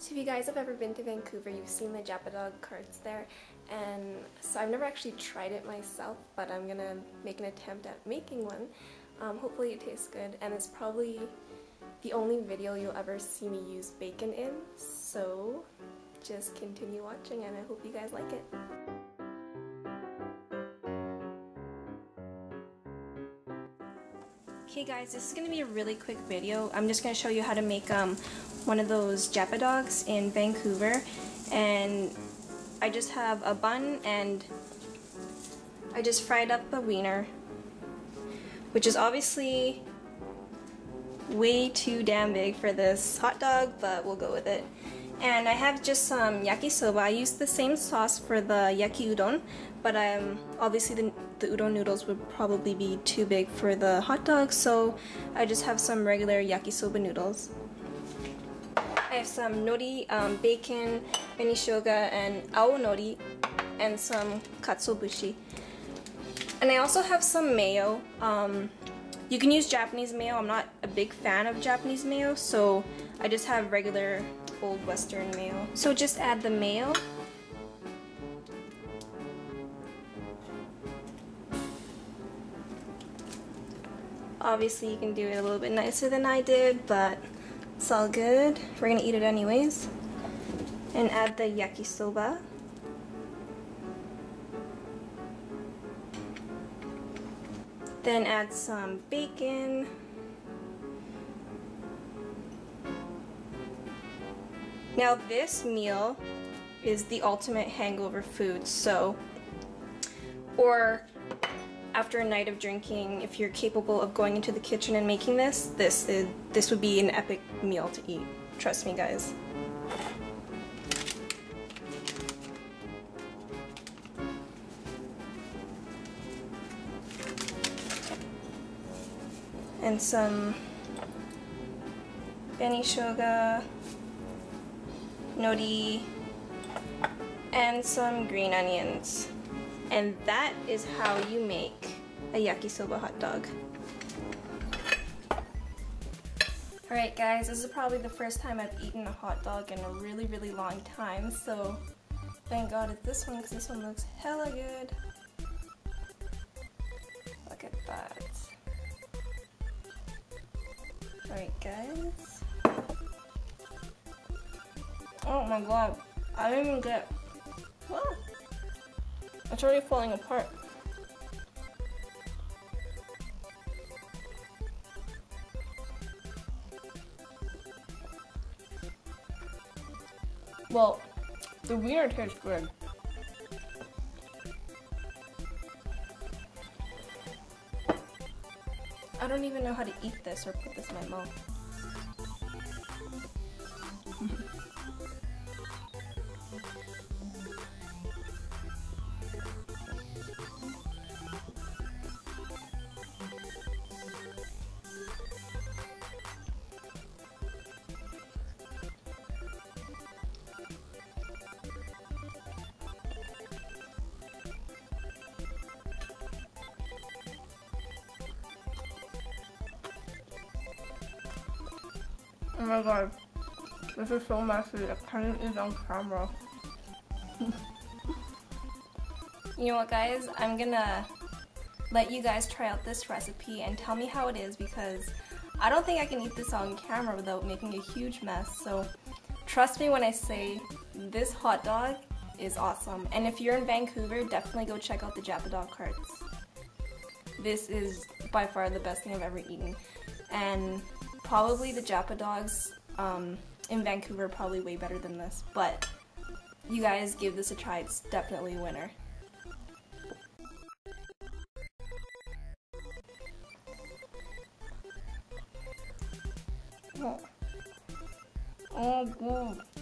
So if you guys have ever been to Vancouver, you've seen the Japadog carts there, and so I've never actually tried it myself, but I'm going to make an attempt at making one. Hopefully it tastes good, and it's probably the only video you'll ever see me use bacon in, so just continue watching and I hope you guys like it. Okay guys, this is going to be a really quick video. I'm just going to show you how to make one of those Japadogs in Vancouver, and I just have a bun and I just fried up a wiener, which is obviously way too damn big for this hot dog, but we'll go with it. And I have just some yakisoba. I used the same sauce for the yaki udon, but obviously the udon noodles would probably be too big for the hot dog, so I just have some regular yakisoba noodles. I have some nori, bacon, benishoga, and aonori, and some katsuobushi. And I also have some mayo. You can use Japanese mayo. I'm not a big fan of Japanese mayo, so I just have regular old Western mayo. So just add the mayo. Obviously you can do it a little bit nicer than I did, but it's all good. We're gonna eat it anyways. And add the yakisoba. Then add some bacon. Now this meal is the ultimate hangover food, so, or after a night of drinking, if you're capable of going into the kitchen and making this, this would be an epic meal to eat. Trust me guys. And some benishoga, nori, and some green onions. And that is how you make a yakisoba hot dog. Alright guys, this is probably the first time I've eaten a hot dog in a really, really long time, so thank God it's this one, because this one looks hella good. Look at that. Alright guys. Oh my god, I didn't even get... Ah, it's already falling apart. Well, the wiener tastes good. I don't even know how to eat this or put this in my mouth. Oh my god, this is so messy, I can't eat on camera. You know what guys, I'm gonna let you guys try out this recipe and tell me how it is, because I don't think I can eat this on camera without making a huge mess, so trust me when I say this hot dog is awesome. And if you're in Vancouver, definitely go check out the Japadog carts. This is by far the best thing I've ever eaten, and probably the Japadogs in Vancouver are probably way better than this, but you guys give this a try, it's definitely a winner. Oh, oh good.